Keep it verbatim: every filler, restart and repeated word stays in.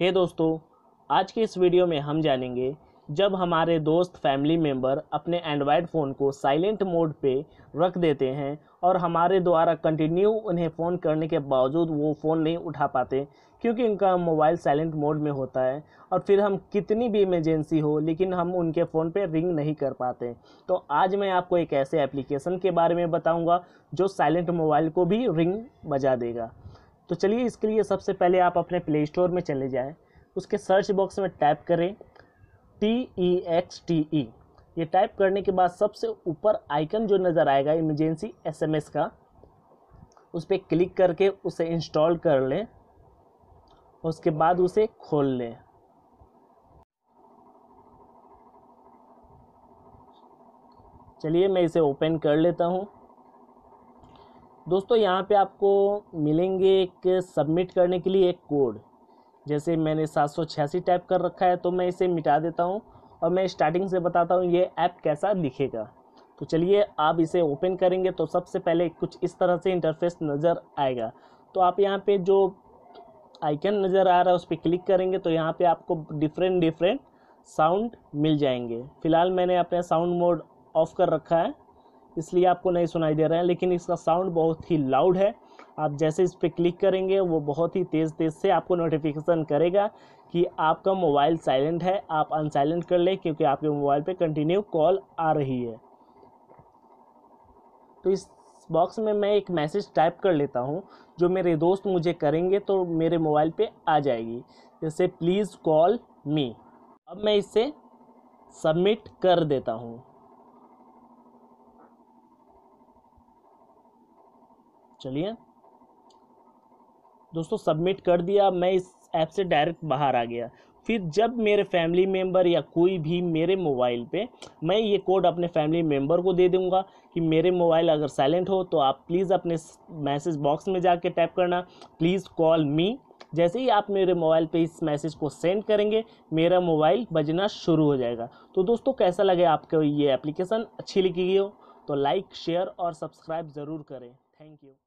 हे दोस्तों, आज के इस वीडियो में हम जानेंगे जब हमारे दोस्त फैमिली मेम्बर अपने एंड्रॉयड फ़ोन को साइलेंट मोड पे रख देते हैं और हमारे द्वारा कंटिन्यू उन्हें फ़ोन करने के बावजूद वो फ़ोन नहीं उठा पाते क्योंकि उनका मोबाइल साइलेंट मोड में होता है, और फिर हम कितनी भी इमरजेंसी हो लेकिन हम उनके फ़ोन पे रिंग नहीं कर पाते। तो आज मैं आपको एक ऐसे एप्लीकेशन के बारे में बताऊँगा जो साइलेंट मोबाइल को भी रिंग बजा देगा। तो चलिए, इसके लिए सबसे पहले आप अपने प्ले स्टोर में चले जाएँ, उसके सर्च बॉक्स में टाइप करें T E X T E. ये टाइप करने के बाद सबसे ऊपर आइकन जो नज़र आएगा इमरजेंसी एस एम एस का, उस पर क्लिक करके उसे इंस्टॉल कर लें और उसके बाद उसे खोल लें। चलिए, मैं इसे ओपन कर लेता हूँ। दोस्तों, यहाँ पे आपको मिलेंगे एक सबमिट करने के लिए एक कोड। जैसे मैंने सात सौ छियासी टाइप कर रखा है तो मैं इसे मिटा देता हूँ और मैं स्टार्टिंग से बताता हूँ ये ऐप कैसा दिखेगा। तो चलिए, आप इसे ओपन करेंगे तो सबसे पहले कुछ इस तरह से इंटरफेस नज़र आएगा। तो आप यहाँ पे जो आइकन नज़र आ रहा है उस पर क्लिक करेंगे तो यहाँ पे आपको डिफरेंट डिफरेंट साउंड मिल जाएंगे। फ़िलहाल मैंने अपना साउंड मोड ऑफ़ कर रखा है इसलिए आपको नहीं सुनाई दे रहा है, लेकिन इसका साउंड बहुत ही लाउड है। आप जैसे इस पर क्लिक करेंगे वो बहुत ही तेज़ तेज़ से आपको नोटिफिकेशन करेगा कि आपका मोबाइल साइलेंट है, आप अनसाइलेंट कर लें क्योंकि आपके मोबाइल पे कंटिन्यू कॉल आ रही है। तो इस बॉक्स में मैं एक मैसेज टाइप कर लेता हूँ जो मेरे दोस्त मुझे करेंगे तो मेरे मोबाइल पे आ जाएगी, जैसे प्लीज़ कॉल मी। अब मैं इसे सबमिट कर देता हूँ। चलिए दोस्तों, सबमिट कर दिया। मैं इस ऐप से डायरेक्ट बाहर आ गया। फिर जब मेरे फैमिली मेम्बर या कोई भी मेरे मोबाइल पे, मैं ये कोड अपने फैमिली मेम्बर को दे दूंगा कि मेरे मोबाइल अगर साइलेंट हो तो आप प्लीज़ अपने मैसेज बॉक्स में जाके टाइप करना प्लीज़ कॉल मी। जैसे ही आप मेरे मोबाइल पे इस मैसेज को सेंड करेंगे मेरा मोबाइल बजना शुरू हो जाएगा। तो दोस्तों, कैसा लगे आपको ये एप्लीकेशन? अच्छी लगी हो तो लाइक, शेयर और सब्सक्राइब ज़रूर करें। Thank you.